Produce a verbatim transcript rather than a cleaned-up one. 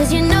'Cause you know